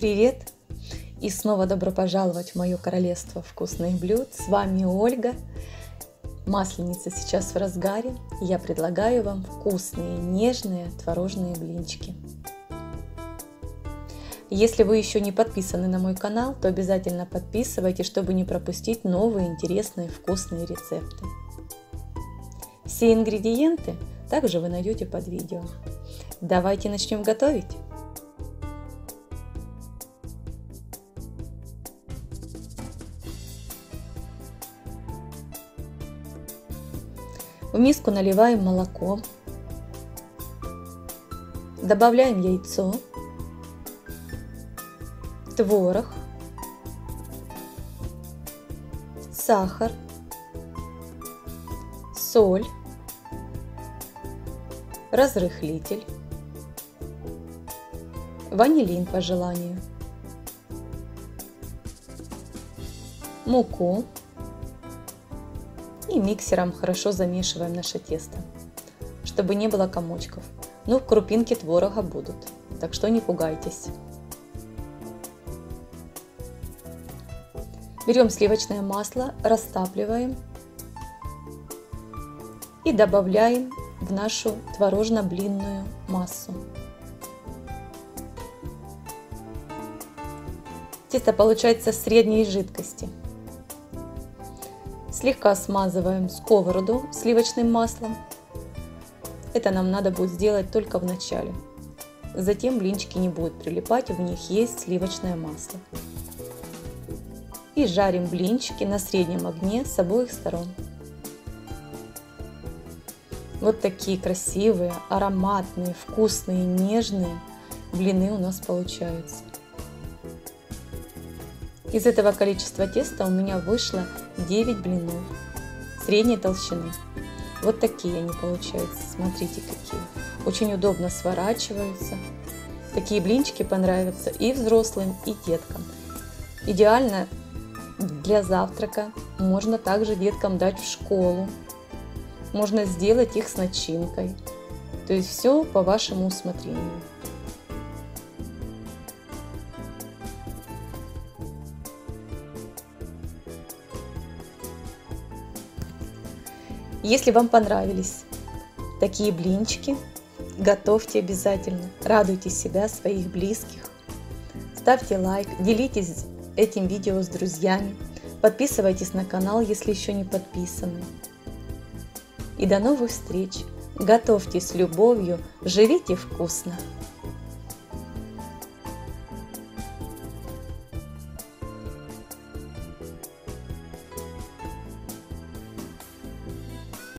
Привет! И снова добро пожаловать в мое королевство вкусных блюд. С вами Ольга. Масленица сейчас в разгаре. И я предлагаю вам вкусные, нежные творожные блинчики. Если вы еще не подписаны на мой канал, то обязательно подписывайтесь, чтобы не пропустить новые интересные вкусные рецепты. Все ингредиенты также вы найдете под видео. Давайте начнем готовить! В миску наливаем молоко, добавляем яйцо, творог, сахар, соль, разрыхлитель, ванилин по желанию, муку. И миксером хорошо замешиваем наше тесто, чтобы не было комочков. Но крупинки творога будут, так что не пугайтесь. Берем сливочное масло, растапливаем и добавляем в нашу творожно-блинную массу. Тесто получается средней жидкости. Слегка смазываем сковороду сливочным маслом. Это нам надо будет сделать только в начале. Затем блинчики не будут прилипать, в них есть сливочное масло. И жарим блинчики на среднем огне с обоих сторон. Вот такие красивые, ароматные, вкусные, нежные блины у нас получаются. Из этого количества теста у меня вышло 9 блинов средней толщины. Вот такие они получаются, смотрите какие. Очень удобно сворачиваются. Такие блинчики понравятся и взрослым, и деткам. Идеально для завтрака. Можно также деткам дать в школу. Можно сделать их с начинкой. То есть все по вашему усмотрению. Если вам понравились такие блинчики, готовьте обязательно, радуйте себя, своих близких, ставьте лайк, делитесь этим видео с друзьями, подписывайтесь на канал, если еще не подписаны. И до новых встреч! Готовьте с любовью, живите вкусно!